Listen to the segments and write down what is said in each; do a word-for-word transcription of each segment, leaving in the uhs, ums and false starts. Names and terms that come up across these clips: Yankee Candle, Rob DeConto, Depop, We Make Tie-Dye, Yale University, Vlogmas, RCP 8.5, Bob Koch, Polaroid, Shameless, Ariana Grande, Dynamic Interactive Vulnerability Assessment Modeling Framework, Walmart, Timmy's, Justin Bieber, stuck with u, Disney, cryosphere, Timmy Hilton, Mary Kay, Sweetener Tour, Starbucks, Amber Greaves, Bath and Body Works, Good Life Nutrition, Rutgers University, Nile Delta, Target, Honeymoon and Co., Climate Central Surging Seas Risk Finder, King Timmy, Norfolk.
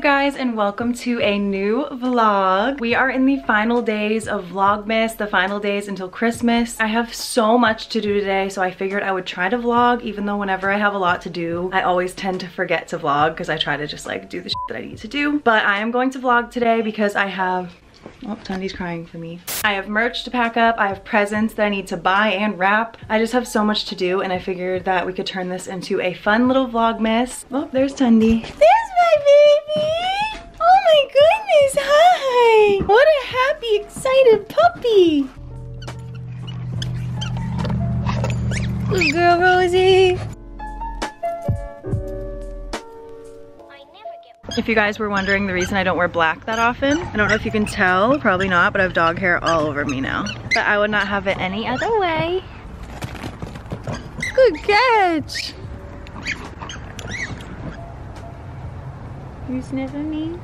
Guys, and welcome to a new vlog. We are in the final days of Vlogmas, the final days until Christmas. I have so much to do today, so I figured I would try to vlog, even though whenever I have a lot to do, I always tend to forget to vlog because I try to just like do the shit that I need to do. But I am going to vlog today because I have... Oh, Tandy's crying for me. I have merch to pack up. I have presents that I need to buy and wrap. I just have so much to do, and I figured that we could turn this into a fun little Vlogmas. Oh, there's Tandy. There's my baby! Oh my goodness, hi! What a happy, excited puppy! Good girl, Rosie! If you guys were wondering the reason I don't wear black that often, I don't know if you can tell, probably not, but I have dog hair all over me now. But I would not have it any other way. Good catch! You sniffing me?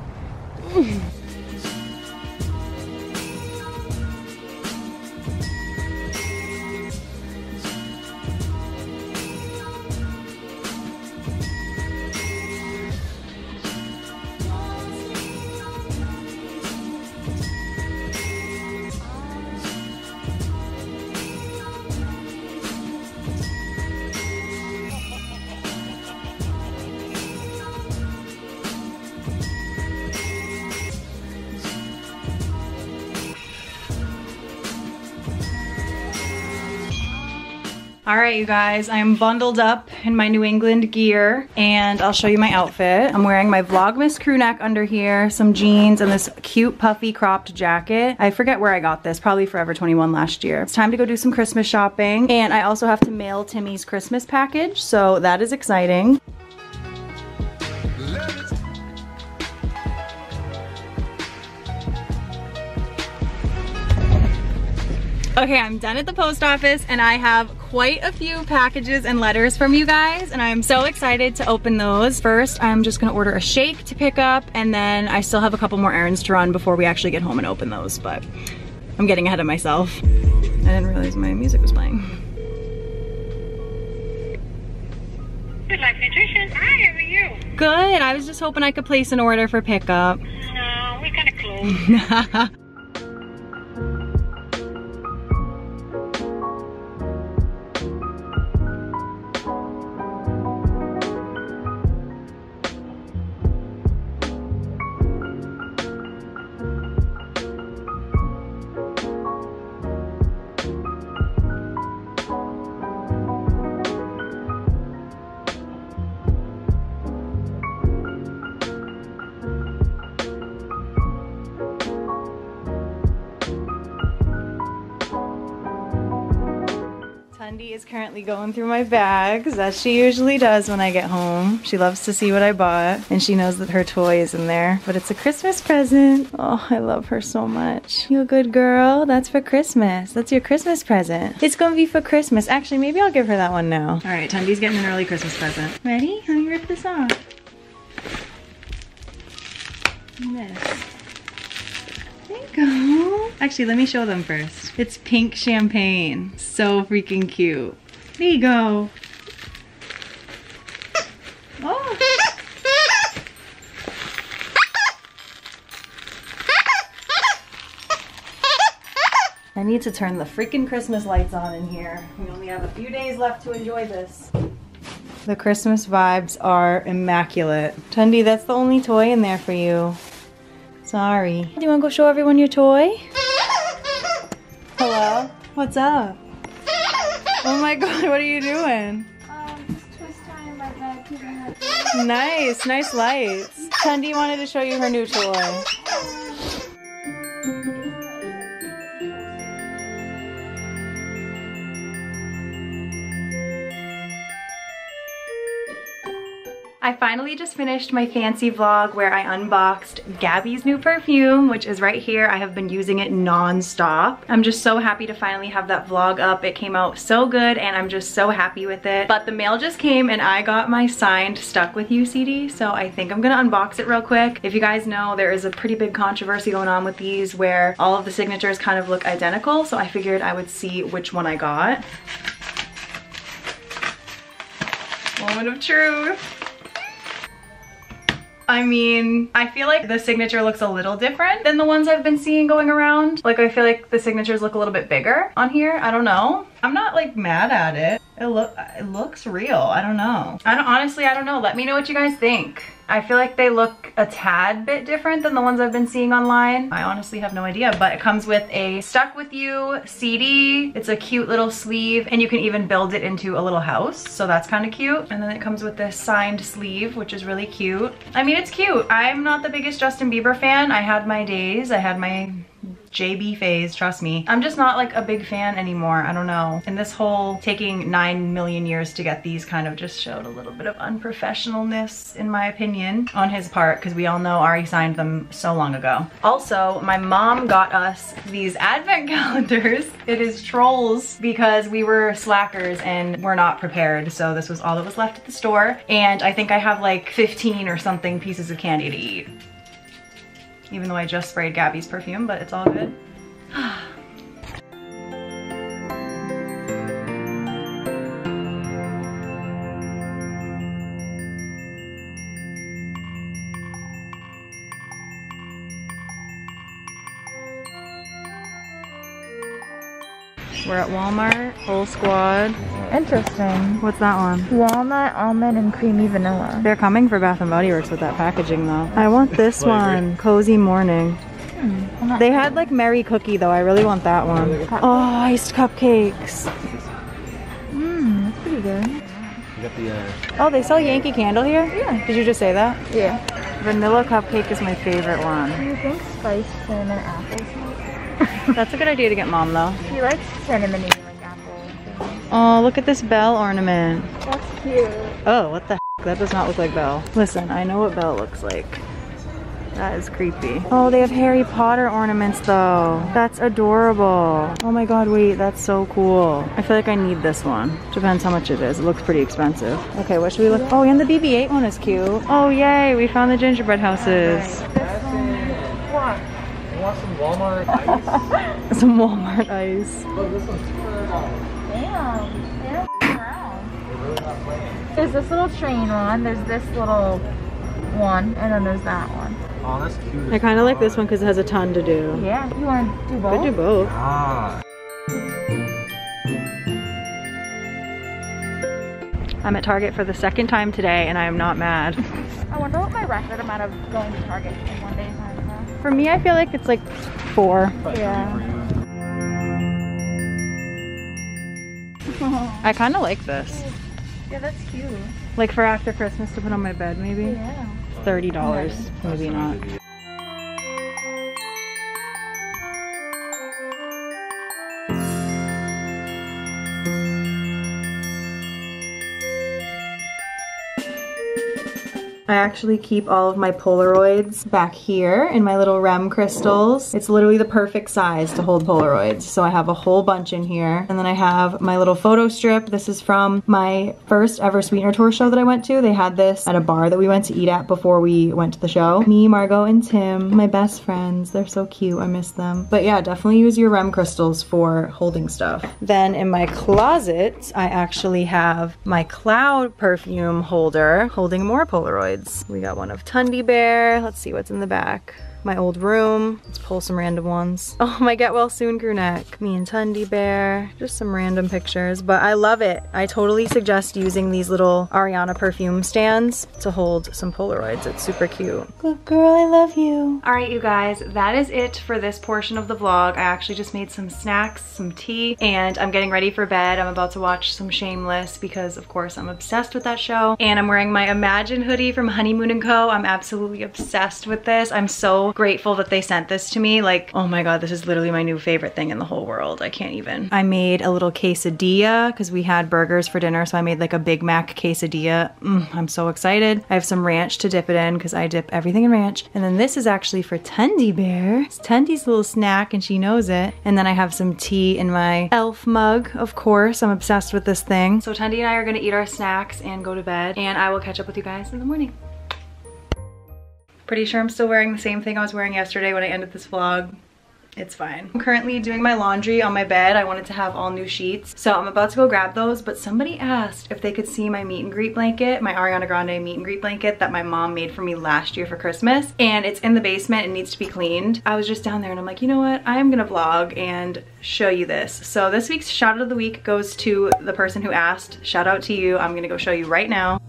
All right, you guys, I am bundled up in my New England gear, and I'll show you my outfit. I'm wearing my Vlogmas crew neck under here, some jeans, and this cute puffy cropped jacket. I forget where I got this, probably Forever twenty-one last year. It's time to go do some Christmas shopping, and I also have to mail Timmy's Christmas package, so that is exciting. Okay, I'm done at the post office, and I have quite a few packages and letters from you guys, and I'm so excited to open those. First, I'm just gonna order a shake to pick up, and then I still have a couple more errands to run before we actually get home and open those, but I'm getting ahead of myself. I didn't realize my music was playing. Good Life Nutrition. Hi, how are you? Good. I was just hoping I could place an order for pickup. No, we're kinda close. Andy is currently going through my bags, as she usually does when I get home. She loves to see what I bought, and she knows that her toy is in there, but it's a Christmas present. Oh, I love her so much. You a good girl? That's for Christmas. That's your Christmas present. It's gonna be for Christmas. Actually, maybe I'll give her that one now. All right, Tundi's getting an early Christmas present. Ready? Let me rip this off. This. There you go. Actually, let me show them first. It's pink champagne. So freaking cute. There you go. Oh. I need to turn the freaking Christmas lights on in here. We only have a few days left to enjoy this. The Christmas vibes are immaculate. Tundi, that's the only toy in there for you. Sorry. Do you want to go show everyone your toy? Hello? What's up? Oh my god, what are you doing? Um, just twist tying my bag to the Nice, nice lights. Tandy wanted to show you her new toy. I finally just finished my fancy vlog where I unboxed Gabby's new perfume, which is right here. I have been using it non-stop. I'm just so happy to finally have that vlog up. It came out so good and I'm just so happy with it. But the mail just came and I got my signed Stuck With You C D, so I think I'm gonna unbox it real quick. If you guys know, there is a pretty big controversy going on with these where all of the signatures kind of look identical, so I figured I would see which one I got. Moment of truth. I mean, I feel like the signature looks a little different than the ones I've been seeing going around. Like, I feel like the signatures look a little bit bigger on here. I don't know. I'm not like mad at it. It, lo it looks real. I don't know. I don't, honestly, I don't know. Let me know what you guys think. I feel like they look a tad bit different than the ones I've been seeing online. I honestly have no idea, but it comes with a Stuck With You C D. It's a cute little sleeve, and you can even build it into a little house, so that's kind of cute. And then it comes with this signed sleeve, which is really cute. I mean, it's cute. I'm not the biggest Justin Bieber fan. I had my days. I had my J B phase, trust me. I'm just not like a big fan anymore, I don't know. And this whole taking nine million years to get these kind of just showed a little bit of unprofessionalness, in my opinion, on his part, because we all know Ari signed them so long ago. Also, my mom got us these advent calendars. It is trolls because we were slackers and we're not prepared, so this was all that was left at the store. And I think I have like fifteen or something pieces of candy to eat. Even though I just sprayed Gabby's perfume, but it's all good. We're at Walmart, whole squad. Interesting. What's that one? Walnut, almond, and creamy vanilla. They're coming for Bath and Body Works with that packaging though. I want this one, Cozy Morning. Hmm, they had like Merry Cookie though, I really want that one. Oh, iced cupcakes. Mmm, that's pretty good. You got the, uh... Oh, they sell Yankee Candle here? Yeah. Did you just say that? Yeah. Vanilla cupcake is my favorite one. Do you think spiced cinnamon apples? That's a good idea to get Mom though. She likes cinnamon. Oh, look at this bell ornament. That's cute. Oh, what the heck? That does not look like Belle. Listen, I know what Belle looks like. That is creepy. Oh, they have Harry Potter ornaments though. That's adorable. Oh my god, wait, that's so cool. I feel like I need this one. Depends how much it is. It looks pretty expensive. Okay, what should we look? Oh, and the B B eight one is cute. Oh, yay, we found the gingerbread houses. Right. This one. What? You want some Walmart ice? Some Walmart ice. Look, this one's two dollars. Damn, they don't f***ing around. There's this little train one, there's this little one, and then there's that one. Oh, that's cute. I kind of like this one because it has a ton to do. Yeah, you want to do both? I do both. Ah. I'm at Target for the second time today, and I am not mad. I wonder what my record amount of going to Target in one day is now. For me, I feel like it's like four. Yeah. I kind of like this. Yeah, that's cute. Like for after Christmas to put on my bed, maybe? Yeah. thirty dollars, yeah. Maybe not. I actually keep all of my Polaroids back here in my little R E M crystals. It's literally the perfect size to hold Polaroids, so I have a whole bunch in here. And then I have my little photo strip. This is from my first ever Sweetener Tour show that I went to. They had this at a bar that we went to eat at before we went to the show. Me, Margot, and Tim, my best friends. They're so cute, I miss them. But yeah, definitely use your R E M crystals for holding stuff. Then in my closet, I actually have my cloud perfume holder holding more Polaroids. We got one of Tundy Bear. Let's see what's in the back. My old room. Let's pull some random ones. Oh, my Get Well Soon crew neck. Me and Tundy Bear. Just some random pictures, but I love it. I totally suggest using these little Ariana perfume stands to hold some Polaroids. It's super cute. Good girl, I love you. All right, you guys, that is it for this portion of the vlog. I actually just made some snacks, some tea, and I'm getting ready for bed. I'm about to watch some Shameless because, of course, I'm obsessed with that show. And I'm wearing my Imagine hoodie from Honeymoon and Co. I'm absolutely obsessed with this. I'm so so grateful that they sent this to me. Like, oh my God, this is literally my new favorite thing in the whole world. I can't even. I made a little quesadilla because we had burgers for dinner. So I made like a Big Mac quesadilla. Mm, I'm so excited. I have some ranch to dip it in because I dip everything in ranch. And then this is actually for Tundi Bear. It's Tundi's little snack and she knows it. And then I have some tea in my elf mug, of course. I'm obsessed with this thing. So Tundi and I are gonna eat our snacks and go to bed. And I will catch up with you guys in the morning. Pretty sure I'm still wearing the same thing I was wearing yesterday when I ended this vlog. It's fine. I'm currently doing my laundry on my bed. I wanted to have all new sheets. So I'm about to go grab those, but somebody asked if they could see my meet and greet blanket, my Ariana Grande meet and greet blanket that my mom made for me last year for Christmas. And it's in the basement and needs to be cleaned. I was just down there and I'm like, you know what? I'm gonna vlog and show you this. So this week's shout out of the week goes to the person who asked. Shout out to you. I'm gonna go show you right now.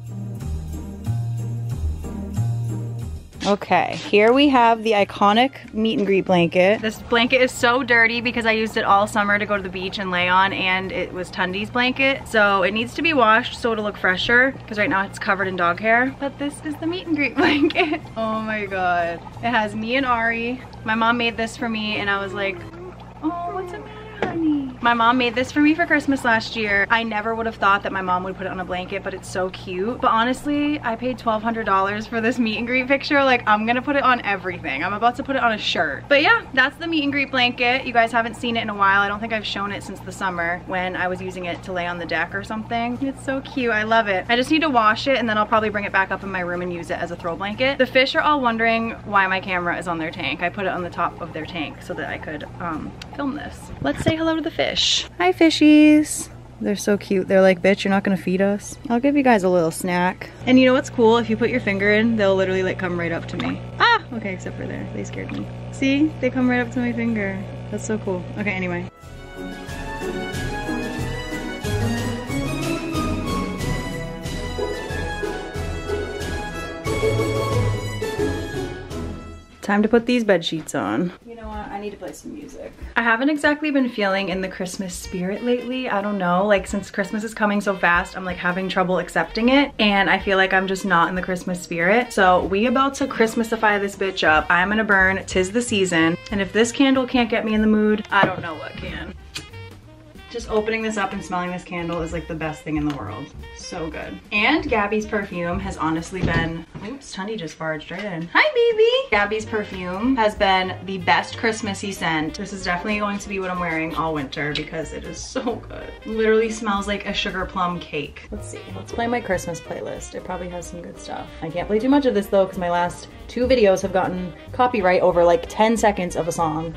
Okay, here we have the iconic meet and greet blanket. This blanket is so dirty because I used it all summer to go to the beach and lay on, and it was Tundi's blanket. So it needs to be washed so it'll look fresher because right now it's covered in dog hair. But this is the meet and greet blanket. Oh my God. It has me and Ari. My mom made this for me and I was like, oh, what's the matter, honey? My mom made this for me for Christmas last year. I never would have thought that my mom would put it on a blanket, but it's so cute. But honestly, I paid twelve hundred dollars for this meet and greet picture. Like, I'm gonna put it on everything. I'm about to put it on a shirt. But yeah, that's the meet and greet blanket. You guys haven't seen it in a while. I don't think I've shown it since the summer when I was using it to lay on the deck or something. It's so cute, I love it. I just need to wash it and then I'll probably bring it back up in my room and use it as a throw blanket. The fish are all wondering why my camera is on their tank. I put it on the top of their tank so that I could um, film this. Let's say hello to the fish. Hi fishies. They're so cute. They're like, bitch, you're not gonna feed us. I'll give you guys a little snack. And you know what's cool? If you put your finger in, they'll literally like come right up to me. Ah! Okay, except for there. They scared me. See? They come right up to my finger. That's so cool. Okay, anyway. Time to put these bed sheets on. You know what? I need to play some music. I haven't exactly been feeling in the Christmas spirit lately. I don't know. Like, since Christmas is coming so fast, I'm like having trouble accepting it. And I feel like I'm just not in the Christmas spirit. So we about to Christmasify this bitch up. I'm gonna burn 'Tis the Season. And if this candle can't get me in the mood, I don't know what can. Just opening this up and smelling this candle is like the best thing in the world. So good. And Gabby's perfume has honestly been, oops, Tundi just barged right in. Hi, baby. Gabby's perfume has been the best Christmassy scent. This is definitely going to be what I'm wearing all winter because it is so good. Literally smells like a sugar plum cake. Let's see, let's play my Christmas playlist. It probably has some good stuff. I can't play too much of this though because my last two videos have gotten copyright over like ten seconds of a song.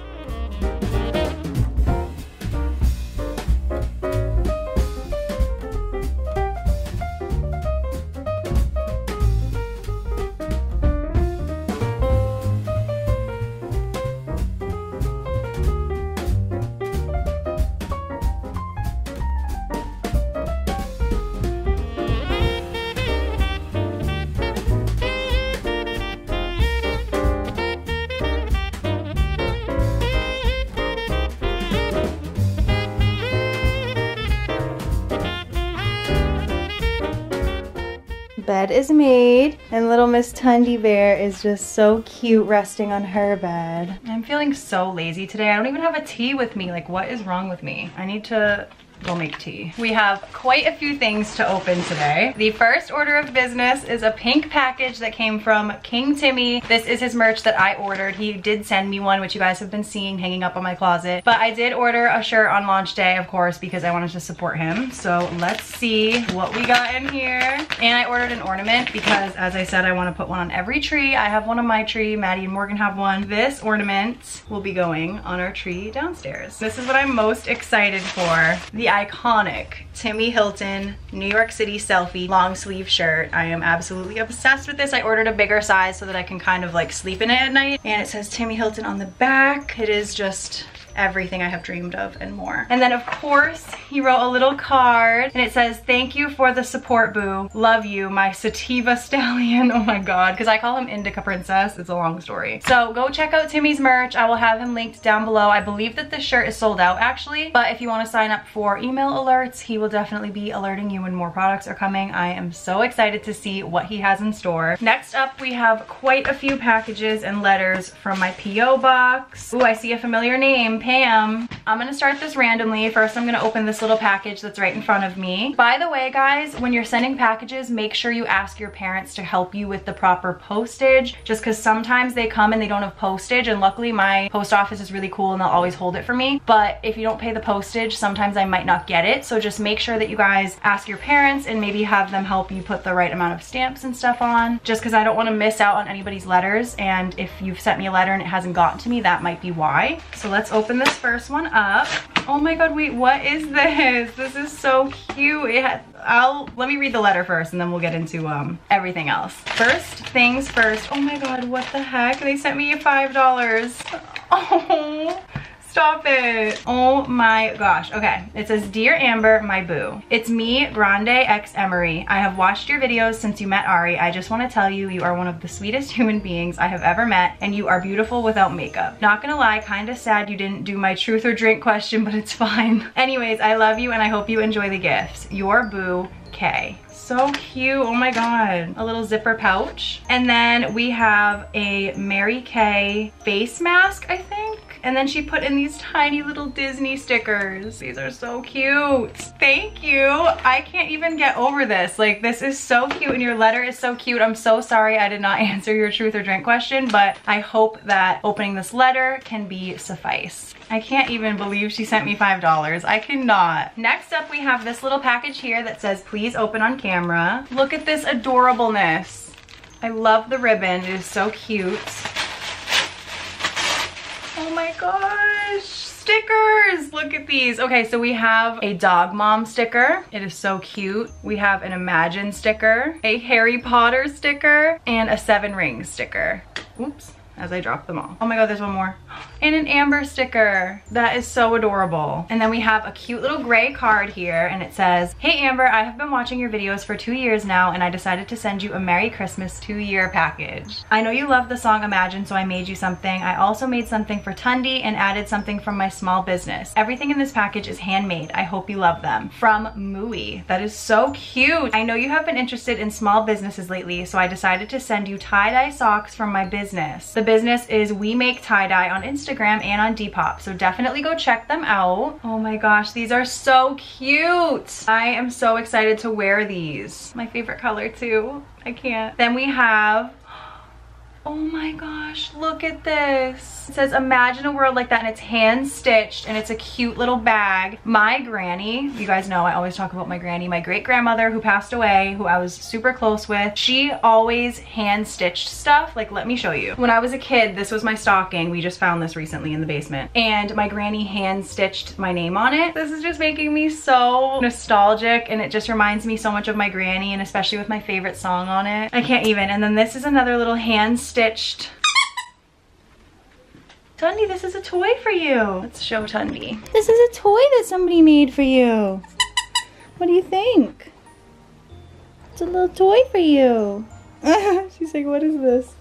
Bed is made and little Miss Tundi Bear is just so cute resting on her bed. I'm feeling so lazy today. I don't even have a tea with me. Like, what is wrong with me? I need to go make tea. We have quite a few things to open today. The first order of business is a pink package that came from King Timmy. This is his merch that I ordered. He did send me one, which you guys have been seeing hanging up on my closet. But I did order a shirt on launch day, of course, because I wanted to support him. So let's see what we got in here. And I ordered an ornament because, as I said, I want to put one on every tree. I have one on my tree. Maddie and Morgan have one. This ornament will be going on our tree downstairs. This is what I'm most excited for. The iconic Timmy Hilton New York City selfie long sleeve shirt. I am absolutely obsessed with this. I ordered a bigger size so that I can kind of like sleep in it at night. And it says Timmy Hilton on the back. It is just everything I have dreamed of and more. And then of course, he wrote a little card and it says, thank you for the support, boo. Love you, my sativa stallion. Oh my God, because I call him Indica Princess. It's a long story. So go check out Timmy's merch. I will have him linked down below. I believe that this shirt is sold out actually, but if you want to sign up for email alerts, he will definitely be alerting you when more products are coming. I am so excited to see what he has in store. Next up, we have quite a few packages and letters from my P O box. Ooh, I see a familiar name. Pam. I'm gonna start this randomly. First, I'm gonna open this little package that's right in front of me. By the way, guys, when you're sending packages, make sure you ask your parents to help you with the proper postage, just because sometimes they come and they don't have postage, and luckily my post office is really cool and they'll always hold it for me. But if you don't pay the postage, sometimes I might not get it. So just make sure that you guys ask your parents and maybe have them help you put the right amount of stamps and stuff on, just because I don't want to miss out on anybody's letters. And if you've sent me a letter and it hasn't gotten to me, that might be why. So let's open this first one up. Oh my God, wait, what is this? This is so cute. It has, I'll, let me read the letter first and then we'll get into um, everything else. First things first. Oh my God, what the heck? They sent me five dollars. Oh. Stop it. Oh my gosh. Okay. It says, Dear Amber, my boo. It's me, Grande X Emery. I have watched your videos since you met Ari. I just want to tell you, you are one of the sweetest human beings I have ever met, and you are beautiful without makeup. Not gonna lie, kinda sad you didn't do my truth or drink question, but it's fine. Anyways, I love you and I hope you enjoy the gifts. Your boo, Kay. So cute, oh my God. A little zipper pouch. And then we have a Mary Kay face mask, I think. And then she put in these tiny little Disney stickers. These are so cute. Thank you. I can't even get over this. Like, this is so cute and your letter is so cute. I'm so sorry I did not answer your truth or drink question, but I hope that opening this letter can be suffice. I can't even believe she sent me five dollars. I cannot. Next up, we have this little package here that says, please open on camera. Look at this adorableness. I love the ribbon. It is so cute. Oh my gosh. Stickers. Look at these. Okay, so we have a Dog Mom sticker. It is so cute. We have an Imagine sticker, a Harry Potter sticker, and a Seven Rings sticker. Oops. As I drop them all. Oh my God, there's one more. And an Amber sticker. That is so adorable. And then we have a cute little gray card here and it says, Hey Amber, I have been watching your videos for two years now and I decided to send you a Merry Christmas two-year package. I know you love the song Imagine, so I made you something. I also made something for Tundi and added something from my small business. Everything in this package is handmade. I hope you love them. From Mooey. That is so cute. I know you have been interested in small businesses lately, so I decided to send you tie-dye socks from my business. The business is We Make Tie-Dye on Instagram and on Depop, so definitely go check them out. Oh my gosh, these are so cute. I am so excited to wear these. My favorite color too. I can't. Then we have, oh my gosh, look at this. It says, imagine a world like that, and it's hand-stitched, and it's a cute little bag. My granny, you guys know I always talk about my granny, my great-grandmother who passed away, who I was super close with, she always hand-stitched stuff. Like, let me show you. When I was a kid, this was my stocking. We just found this recently in the basement, and my granny hand-stitched my name on it. This is just making me so nostalgic, and it just reminds me so much of my granny, and especially with my favorite song on it. I can't even. And then this is another little hand stitched. Tundi, this is a toy for you. Let's show Tundi. This is a toy that somebody made for you. What do you think? It's a little toy for you. She's like, what is this?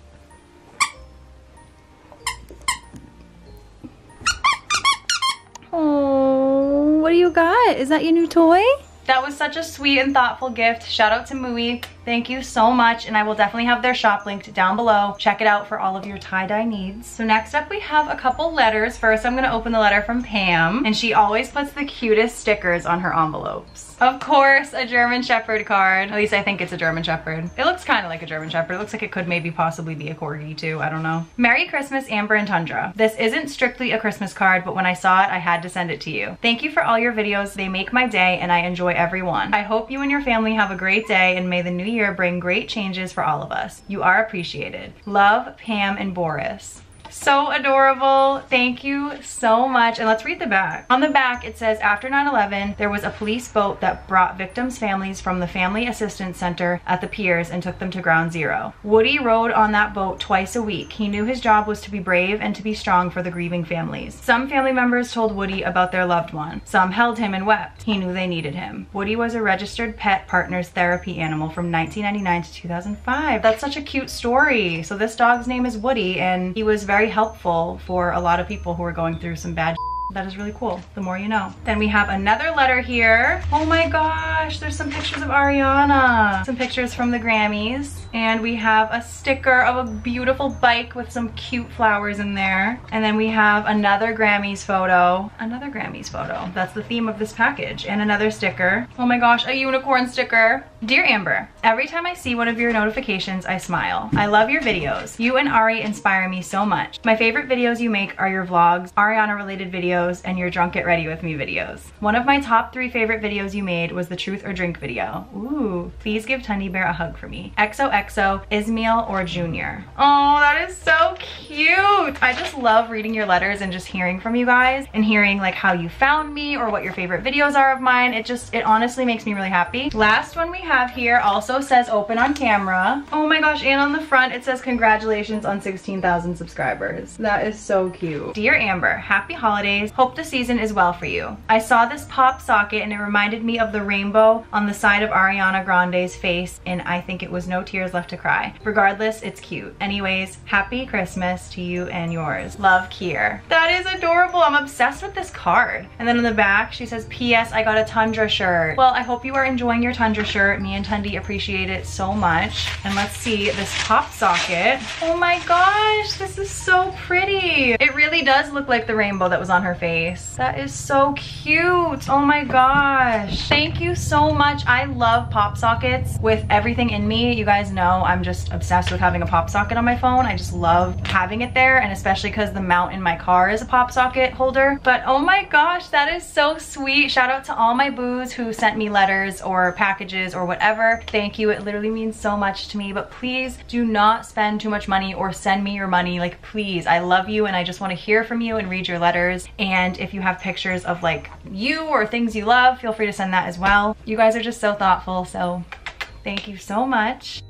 Oh, what do you got? Is that your new toy? That was such a sweet and thoughtful gift. Shout out to Mooey. Thank you so much. And I will definitely have their shop linked down below. Check it out for all of your tie-dye needs. So next up we have a couple letters. First, I'm gonna open the letter from Pam. And she always puts the cutest stickers on her envelopes. Of course, a German Shepherd card. At least I think it's a German Shepherd. It looks kind of like a German Shepherd. It looks like it could maybe possibly be a Corgi too. I don't know. Merry Christmas, Amber and Tundra. This isn't strictly a Christmas card, but when I saw it, I had to send it to you. Thank you for all your videos. They make my day and I enjoy everyone. I hope you and your family have a great day and may the new year bring great changes for all of us. You are appreciated. Love, Pam and Boris. So adorable. Thank you so much. And let's read the back. On the back, it says, after nine eleven, there was a police boat that brought victims' families from the Family Assistance Center at the piers and took them to ground zero. Woody rode on that boat twice a week. He knew his job was to be brave and to be strong for the grieving families. Some family members told Woody about their loved one. Some held him and wept. He knew they needed him. Woody was a registered Pet Partners therapy animal from nineteen ninety-nine to two thousand five. That's such a cute story. So this dog's name is Woody, and he was very Very helpful for a lot of people who are going through some bad shit. That is really cool. The more you know. Then we have another letter here. Oh my gosh, there's some pictures of Ariana. Some pictures from the Grammys. And we have a sticker of a beautiful bike with some cute flowers in there. And then we have another Grammys photo. Another Grammys photo. That's the theme of this package. And another sticker. Oh my gosh, a unicorn sticker. Dear Amber, every time I see one of your notifications, I smile. I love your videos. You and Ari inspire me so much. My favorite videos you make are your vlogs, Ariana-related videos, and your Drunk Get Ready With Me videos. One of my top three favorite videos you made was the Truth or Drink video. Ooh, please give Tiny Bear a hug for me. X O X O, Ismail or Junior. Oh, that is so cute. I just love reading your letters and just hearing from you guys and hearing like how you found me or what your favorite videos are of mine. It just, it honestly makes me really happy. Last one we have have here also says open on camera. Oh my gosh, and on the front it says congratulations on sixteen thousand subscribers. That is so cute. Dear Amber, happy holidays. Hope the season is well for you. I saw this pop socket and it reminded me of the rainbow on the side of Ariana Grande's face, and I think it was no tears left to cry. Regardless, it's cute. Anyways, happy Christmas to you and yours. Love, Kier. That is adorable. I'm obsessed with this card. And then in the back she says, P S I got a Tundra shirt. Well, I hope you are enjoying your Tundra shirt. Me and Tundi appreciate it so much. And let's see this pop socket. Oh my gosh, this is so pretty. It really does look like the rainbow that was on her face. That is so cute. Oh my gosh. Thank you so much. I love pop sockets with everything in me. You guys know I'm just obsessed with having a pop socket on my phone. I just love having it there, and especially because the mount in my car is a pop socket holder. But oh my gosh, that is so sweet. Shout out to all my boos who sent me letters or packages or whatever. Thank you. It literally means so much to me, but please do not spend too much money or send me your money. Like, please, I love you and I just want to hear from you and read your letters. And if you have pictures of like you or things you love, feel free to send that as well. You guys are just so thoughtful. So thank you so much.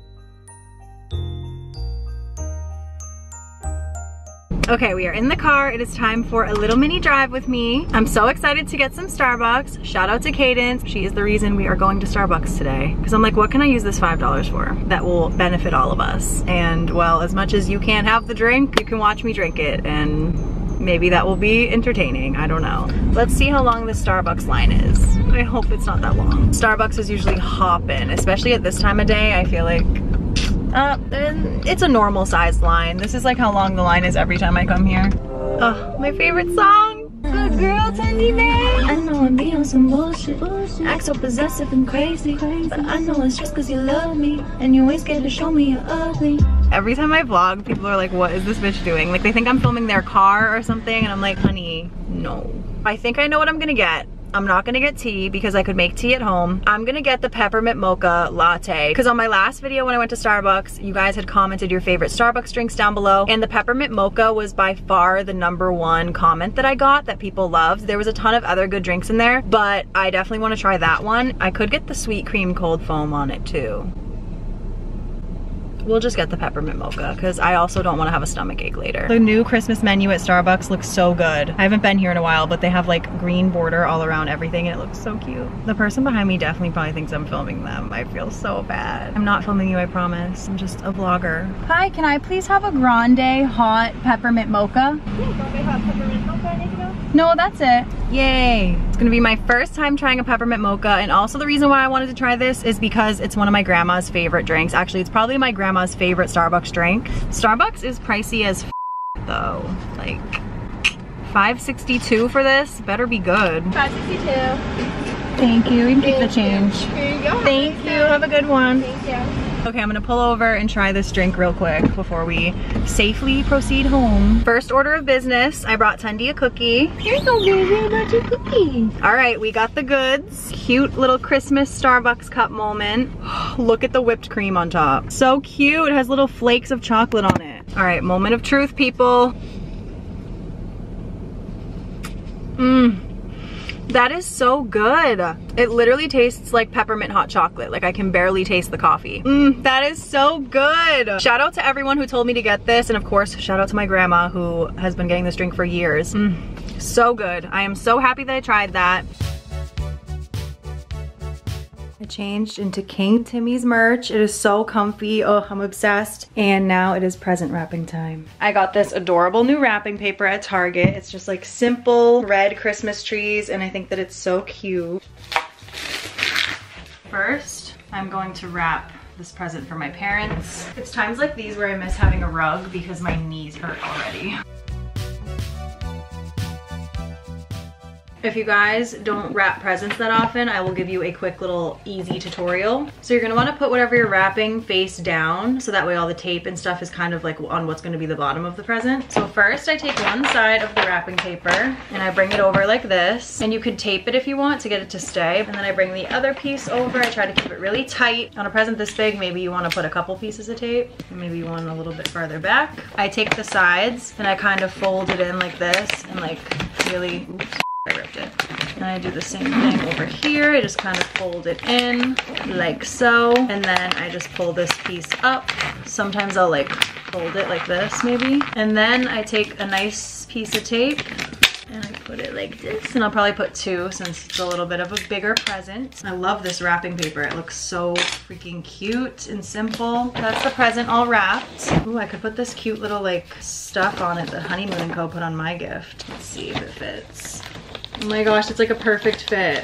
Okay, we are in the car. It is time for a little mini drive with me. I'm so excited to get some Starbucks. Shout out to Cadence. She is the reason we are going to Starbucks today. Because I'm like, what can I use this five dollars for that will benefit all of us? And well, as much as you can't have the drink, you can watch me drink it, and maybe that will be entertaining. I don't know. Let's see how long the Starbucks line is. I hope it's not that long. Starbucks is usually hopping, especially at this time of day. I feel like Uh, it's a normal sized line. This is like how long the line is every time I come here. Oh, my favorite song. Good girl, Tandy Bay. I know I'm being on some bullshit. bullshit. Act so possessive and crazy. crazy. But I know it's just cause you love me. And you ain't scared to show me you're ugly. Every time I vlog, people are like, what is this bitch doing? Like, they think I'm filming their car or something. And I'm like, honey, no. I think I know what I'm gonna get. I'm not gonna get tea because I could make tea at home. I'm gonna get the peppermint mocha latte because on my last video when I went to Starbucks, you guys had commented your favorite Starbucks drinks down below, and the peppermint mocha was by far the number one comment that I got that people loved. There was a ton of other good drinks in there, but I definitely wanna try that one. I could get the sweet cream cold foam on it too. We'll just get the peppermint mocha because I also don't want to have a stomach ache later. The new Christmas menu at Starbucks looks so good. I haven't been here in a while, but they have like green border all around everything and it looks so cute. The person behind me definitely probably thinks I'm filming them. I feel so bad. I'm not filming you, I promise. I'm just a vlogger. Hi, can I please have a grande hot peppermint mocha? Yeah, grande hot peppermint mocha, anything? No, that's it. Yay. It's gonna be my first time trying a peppermint mocha, and also the reason why I wanted to try this is because it's one of my grandma's favorite drinks. Actually, it's probably my grandma's Grandma's favorite Starbucks drink. Starbucks is pricey as f though. Like five sixty-two for this. Better be good. five sixty-two. Thank you. We can keep the change. Here you go. Thank you. Have a good one. Thank you. Okay, I'm gonna pull over and try this drink real quick before we safely proceed home. First order of business, I brought Tundi a cookie. Here you go, baby, I got your cookie. All right, we got the goods. Cute little Christmas Starbucks cup moment. Look at the whipped cream on top. So cute, it has little flakes of chocolate on it. All right, moment of truth, people. Mmm. That is so good. It literally tastes like peppermint hot chocolate. Like, I can barely taste the coffee. Mmm, that is so good. Shout out to everyone who told me to get this. And of course, shout out to my grandma who has been getting this drink for years. Mmm, so good. I am so happy that I tried that. I changed into King Timmy's merch. It is so comfy. Oh, I'm obsessed. And now it is present wrapping time. I got this adorable new wrapping paper at Target. It's just like simple red Christmas trees, and I think that it's so cute. First, I'm going to wrap this present for my parents. It's times like these where I miss having a rug because my knees hurt already. If you guys don't wrap presents that often, I will give you a quick little easy tutorial. So you're gonna wanna put whatever you're wrapping face down, so that way all the tape and stuff is kind of like on what's gonna be the bottom of the present. So first I take one side of the wrapping paper and I bring it over like this. And you could tape it if you want to get it to stay. And then I bring the other piece over. I try to keep it really tight. On a present this big, maybe you wanna put a couple pieces of tape. Maybe you want a little bit further back. I take the sides and I kind of fold it in like this and like really, oops. I ripped it. And I do the same thing over here. I just kind of fold it in like so, and then I just pull this piece up. Sometimes I'll like fold it like this maybe, and then I take a nice piece of tape and I put it like this, and I'll probably put two since it's a little bit of a bigger present. I love this wrapping paper. It looks so freaking cute and simple. That's the present all wrapped. Ooh, I could put this cute little like stuff on it that Honeymoon and Co. put on my gift. Let's see if it fits. Oh my gosh, it's like a perfect fit.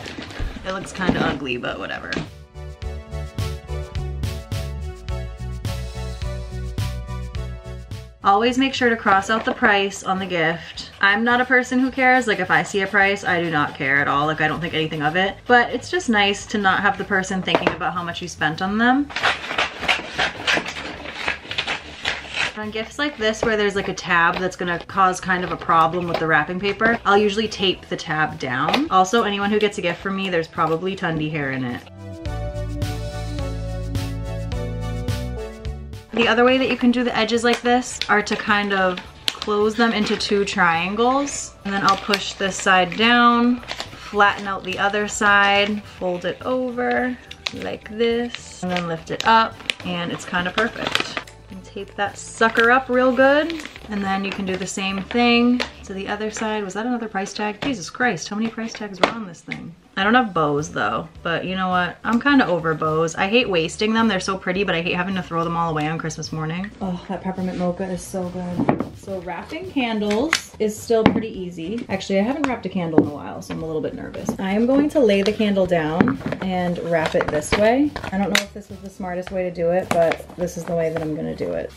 It looks kind of ugly, but whatever. Always make sure to cross out the price on the gift. I'm not a person who cares. Like, if I see a price, I do not care at all. Like, I don't think anything of it. But it's just nice to not have the person thinking about how much you spent on them. On gifts like this where there's like a tab that's gonna cause kind of a problem with the wrapping paper, I'll usually tape the tab down. Also, anyone who gets a gift from me, there's probably Tundi hair in it. The other way that you can do the edges like this are to kind of close them into two triangles, and then I'll push this side down, flatten out the other side, fold it over like this, and then lift it up, and it's kind of perfect. Tape that sucker up real good, and then you can do the same thing to the other side. Was that another price tag? Jesus Christ, how many price tags were on this thing? I don't have bows though, but you know what? I'm kind of over bows. I hate wasting them. They're so pretty, but I hate having to throw them all away on Christmas morning. Oh, that peppermint mocha is so good. So wrapping candles is still pretty easy. Actually, I haven't wrapped a candle in a while, so I'm a little bit nervous. I am going to lay the candle down and wrap it this way. I don't know if this was the smartest way to do it, but this is the way that I'm gonna do it.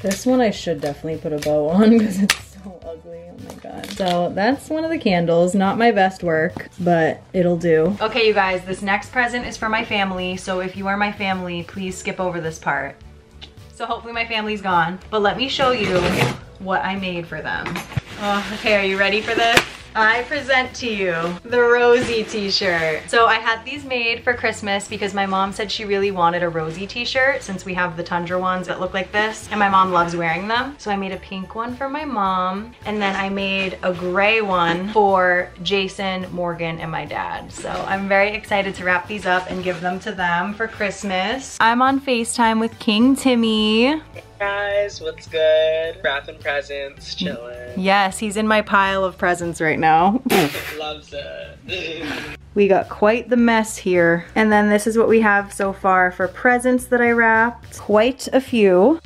This one I should definitely put a bow on because it's so ugly. Oh my god. So that's one of the candles. Not my best work, but it'll do. Okay, you guys, this next present is for my family. So if you are my family, please skip over this part. So hopefully my family's gone, but let me show you what I made for them. Oh, okay, are you ready for this? I present to you the Rosie t-shirt. So I had these made for Christmas because my mom said she really wanted a Rosie t-shirt since we have the tundra ones that look like this, and my mom loves wearing them. So I made a pink one for my mom, and then I made a gray one for Jason, Morgan, and my dad. So I'm very excited to wrap these up and give them to them for Christmas. I'm on FaceTime with King Timmy. Guys, what's good? Wrapping presents, chilling. Yes, he's in my pile of presents right now. Loves it. We got quite the mess here. And then this is what we have so far for presents that I wrapped. Quite a few.